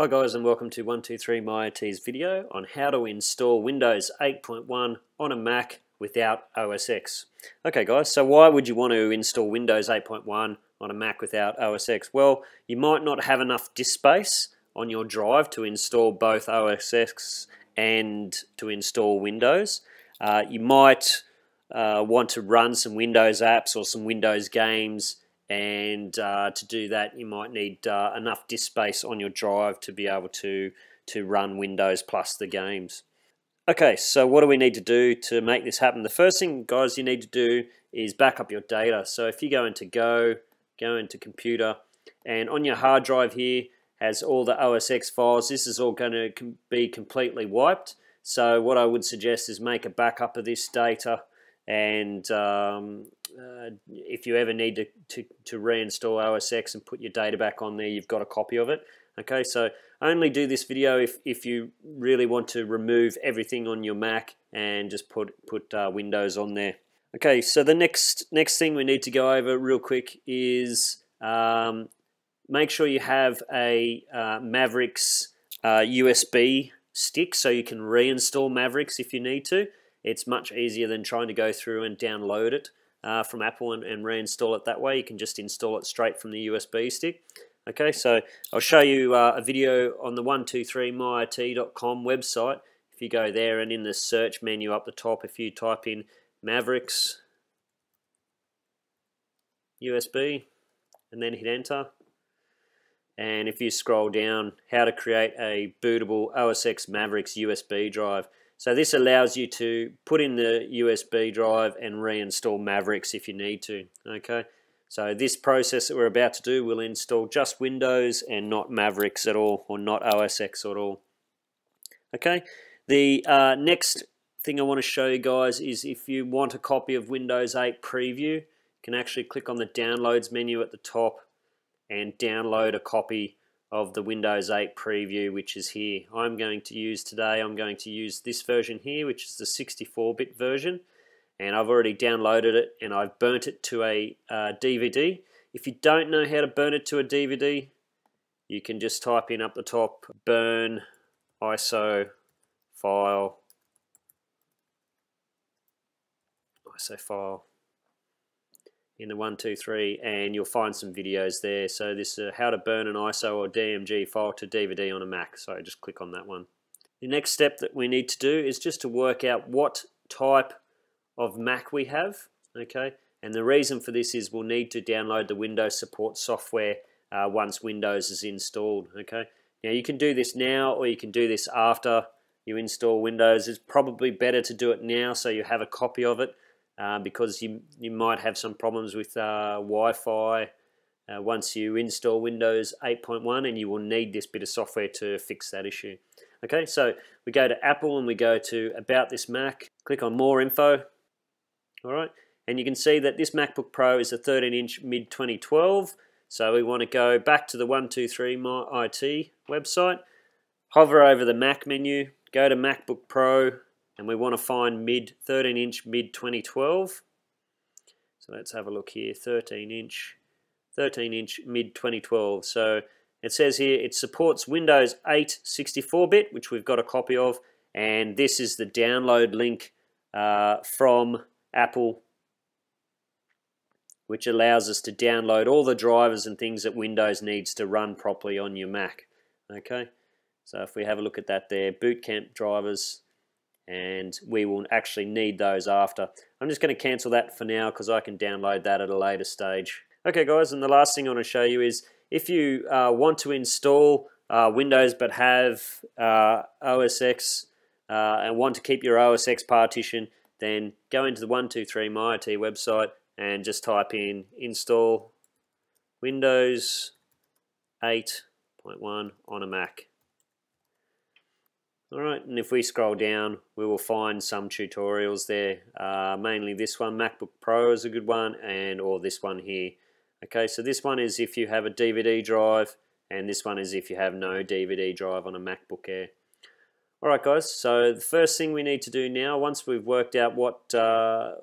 Hi guys, and welcome to 123myIT's video on how to install Windows 8.1 on a Mac without OS X. Okay guys, so why would you want to install Windows 8.1 on a Mac without OS X? Well, you might not have enough disk space on your drive to install both OS X and to install Windows. You might want to run some Windows apps or some Windows games, and to do that you might need enough disk space on your drive to be able to run Windows plus the games. Okay, so what do we need to do to make this happen? The first thing guys you need to do is back up your data. So if you go into computer, and on your hard drive here has all the OS X files. This is all going to be completely wiped, so what I would suggest is make a backup of this data, and if you ever need to reinstall OS X and put your data back on there, you've got a copy of it. Okay, so only do this video if you really want to remove everything on your Mac and just put Windows on there. Okay, so the next thing we need to go over real quick is make sure you have a Mavericks USB stick, so you can reinstall Mavericks if you need to. It's much easier than trying to go through and download it from Apple and reinstall it that way. You can just install it straight from the USB stick. Okay, so I'll show you a video on the 123myit.com website. If you go there and in the search menu up the top, if you type in Mavericks USB and then hit enter, and if you scroll down, how to create a bootable OS X Mavericks USB drive. So this allows you to put in the USB drive and reinstall Mavericks if you need to. Okay, so this process that we're about to do will install just Windows and not Mavericks at all, or not OS X at all. Okay, the next thing I want to show you guys is if you want a copy of Windows 8 Preview, you can actually click on the Downloads menu at the top and download a copy of the Windows 8 Preview, which is here. I'm going to use this version here, which is the 64-bit version, and I've already downloaded it and I've burnt it to a DVD. If you don't know how to burn it to a DVD, you can just type in up the top burn ISO file in the 123, and you'll find some videos there. So this is how to burn an ISO or DMG file to DVD on a Mac, so just click on that one. The next step that we need to do is just to work out what type of Mac we have. Okay, and the reason for this is we'll need to download the Windows support software once Windows is installed. Okay, now you can do this now, or you can do this after you install Windows. It's probably better to do it now so you have a copy of it, because you might have some problems with Wi-Fi once you install Windows 8.1, and you will need this bit of software to fix that issue. Okay, so we go to Apple and we go to About This Mac, click on More Info. Alright, and you can see that this MacBook Pro is a 13-inch mid-2012, so we want to go back to the 123myIT website, hover over the Mac menu, go to MacBook Pro, and we want to find 13-inch mid-2012. So let's have a look here, 13-inch mid-2012. So it says here it supports Windows 8 64-bit, which we've got a copy of, and this is the download link from Apple, which allows us to download all the drivers and things that Windows needs to run properly on your Mac. Okay, so if we have a look at that there, Boot Camp drivers, and we will actually need those after. I'm just going to cancel that for now because I can download that at a later stage. Okay guys, and the last thing I want to show you is if you want to install Windows but have OS X and want to keep your OS X partition, then go into the 123myIT website and just type in install Windows 8.1 on a Mac. Alright, and if we scroll down, we will find some tutorials there. Mainly this one, MacBook Pro is a good one, or this one here. Okay, so this one is if you have a DVD drive, and this one is if you have no DVD drive on a MacBook Air. Alright guys, so the first thing we need to do now, once we've worked out what our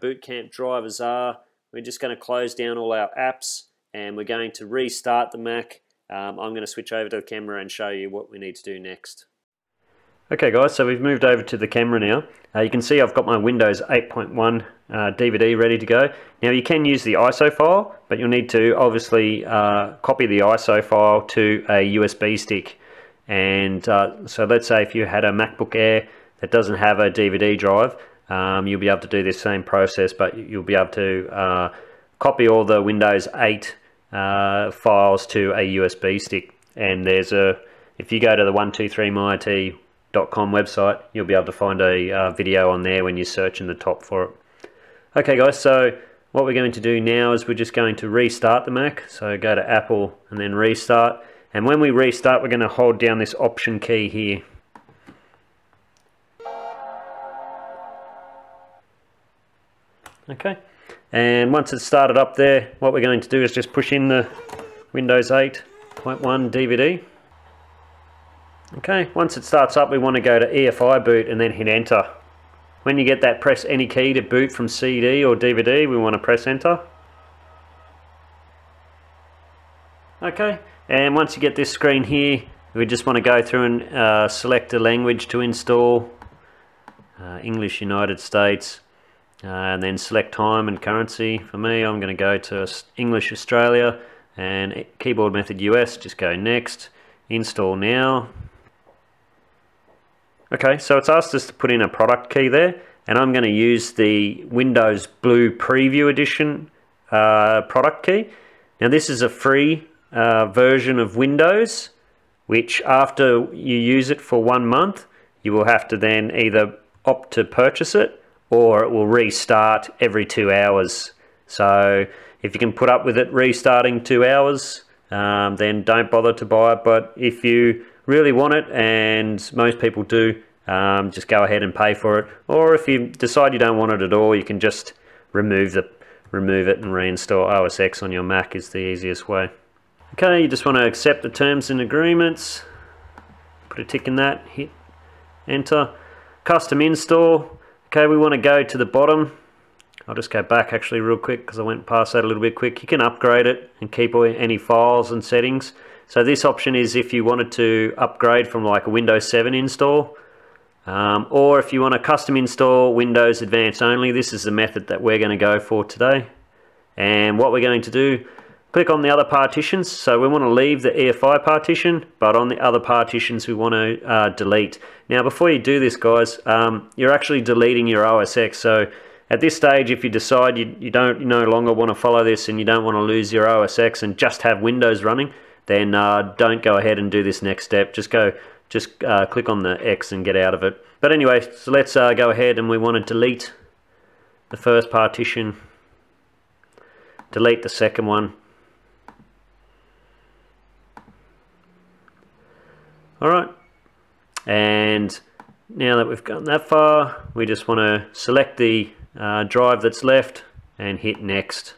Boot Camp drivers are, we're just going to close down all our apps, and we're going to restart the Mac I'm going to switch over to the camera and show you what we need to do next. Okay guys, so we've moved over to the camera now. You can see I've got my Windows 8.1 DVD ready to go. Now you can use the ISO file, but you'll need to obviously copy the ISO file to a USB stick. And so let's say if you had a MacBook Air that doesn't have a DVD drive, you'll be able to do this same process, but you'll be able to copy all the Windows 8 files to a USB stick. And there's a, if you go to the 123myit.com website, you'll be able to find a video on there when you search in the top for it. Okay guys, so what we're going to do now is we're just going to restart the Mac. So go to Apple and then restart, and when we restart we're going to hold down this option key here. Okay, and once it's started up there, what we're going to do is just push in the Windows 8.1 DVD. Okay, once it starts up we want to go to EFI boot and then hit enter. When you get that, press any key to boot from CD or DVD. We want to press enter. Okay, and once you get this screen here, we just want to go through and select a language to install. English, United States, and then select time and currency. For me, I'm going to go to English Australia and keyboard method US. Just go next, install now. Okay, so it's asked us to put in a product key there, and I'm going to use the Windows Blue Preview Edition product key. Now this is a free version of Windows, which after you use it for 1 month, you will have to then either opt to purchase it, or it will restart every 2 hours. So if you can put up with it restarting 2 hours, then don't bother to buy it. But if you really want it, and most people do, just go ahead and pay for it. Or if you decide you don't want it at all, you can just remove it and reinstall OS X on your Mac is the easiest way. Okay, you just want to accept the terms and agreements, put a tick in that, hit enter. Custom install. Okay, we want to go to the bottom. I'll just go back actually real quick because I went past that a little bit quick. You can upgrade it and keep any files and settings. So this option is if you wanted to upgrade from like a Windows 7 install, or if you want to custom install Windows Advanced only. This is the method that we're going to go for today. And what we're going to do, click on the other partitions. So we want to leave the EFI partition, but on the other partitions we want to delete. Now before you do this guys, you're actually deleting your OS X. So at this stage, if you decide you no longer want to follow this and you don't want to lose your OS X and just have Windows running, then don't go ahead and do this next step. Just click on the X and get out of it. But anyway, so let's go ahead and we want to delete the first partition, delete the second one. All right, and now that we've gotten that far, we just want to select the drive that's left and hit next.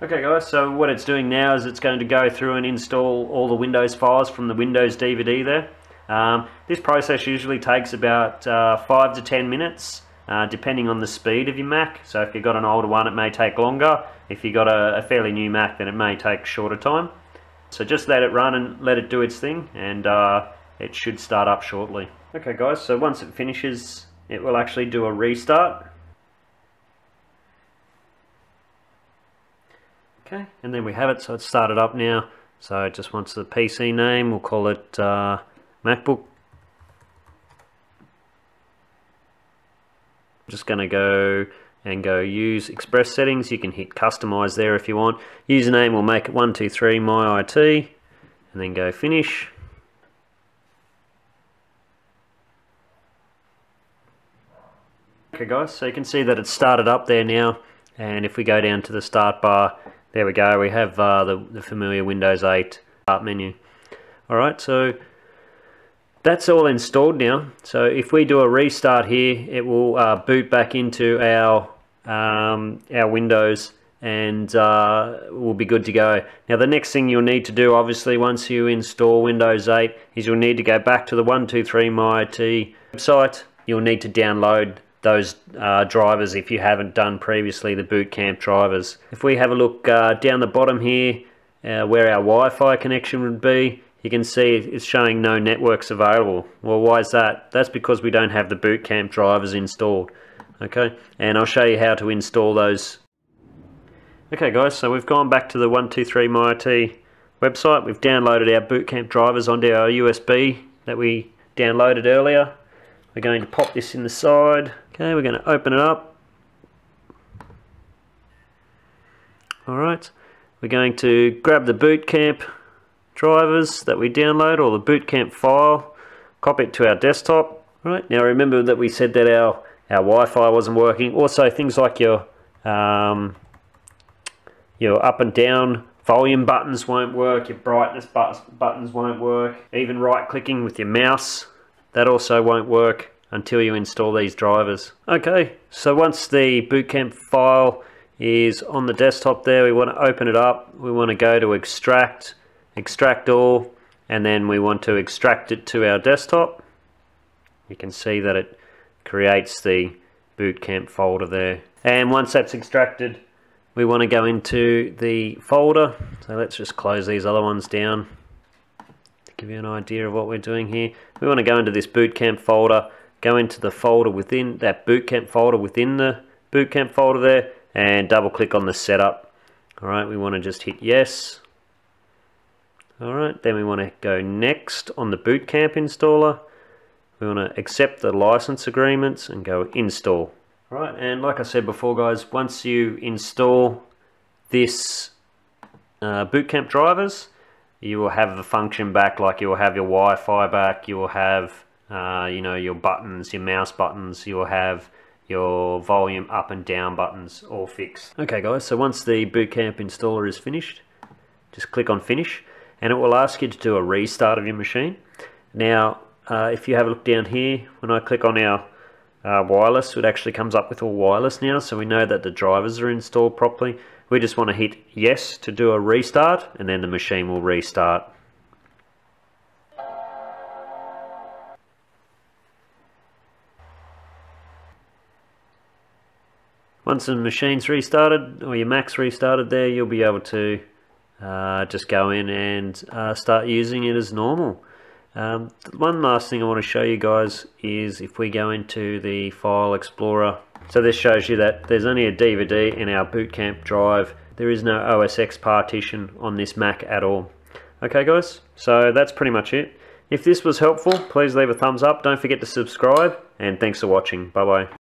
Okay guys, so what it's doing now is it's going to go through and install all the Windows files from the Windows DVD there. This process usually takes about 5 to 10 minutes, depending on the speed of your Mac. So if you've got an older one, it may take longer. If you've got a fairly new Mac, then it may take shorter time. So just let it run and let it do its thing, and it should start up shortly. Okay guys, so once it finishes, it will actually do a restart. Okay, and then we have it, so it's started up now. So it just wants the PC name, we'll call it MacBook. I'm just going to go use Express settings. You can hit customize there if you want. Username, we'll make it 123myit, and then go finish. Okay guys, so you can see that it's started up there now, and if we go down to the start bar, there we go, we have the familiar Windows 8 start menu. Alright, so that's all installed now. So if we do a restart here, it will boot back into our Windows, and we'll be good to go. Now the next thing you'll need to do, obviously, once you install Windows 8, is you'll need to go back to the 123myit website. You'll need to download those drivers if you haven't done previously, the Boot Camp drivers. If we have a look down the bottom here, where our Wi-Fi connection would be, you can see it's showing no networks available. Well, why is that? That's because we don't have the Boot Camp drivers installed. Okay, and I'll show you how to install those. Okay guys, so we've gone back to the 123MyIT website. We've downloaded our Boot Camp drivers onto our USB that we downloaded earlier. We're going to pop this in the side. Okay, we're going to open it up. Alright, we're going to grab the Boot Camp drivers that we download, or the Boot Camp file, copy it to our desktop. Alright, now remember that we said that our Wi-Fi wasn't working. Also things like your up and down volume buttons won't work, your brightness buttons won't work, even right clicking with your mouse, that also won't work until you install these drivers. Okay, so once the Boot Camp file is on the desktop there, we want to open it up, we want to go to extract, extract all, and then we want to extract it to our desktop. You can see that it creates the Boot Camp folder there. And once that's extracted, we want to go into the folder. So let's just close these other ones down to give you an idea of what we're doing here. We want to go into this Boot Camp folder, go into the folder within that Boot Camp folder within the Boot Camp folder there, and double click on the setup. Alright, we want to just hit yes. Alright, then we want to go next on the Boot Camp installer. We want to accept the license agreements and go install. Alright, and like I said before guys, once you install this Boot Camp drivers, you will have the function back, like you will have your Wi-Fi back, you will have you know, your buttons, your mouse buttons, you will have your volume up and down buttons all fixed. Okay guys, so once the Boot Camp installer is finished, just click on finish and it will ask you to do a restart of your machine. Now if you have a look down here, when I click on our wireless, it actually comes up with all wireless now, so we know that the drivers are installed properly. We just want to hit yes to do a restart, and then the machine will restart. Once the machine's restarted, or your Mac's restarted there, you'll be able to just go in and start using it as normal. One last thing I want to show you guys is if we go into the File Explorer. So this shows you that there's only a DVD in our Boot Camp drive. There is no OS X partition on this Mac at all. Okay guys, so that's pretty much it. If this was helpful, please leave a thumbs up. Don't forget to subscribe, and thanks for watching. Bye bye.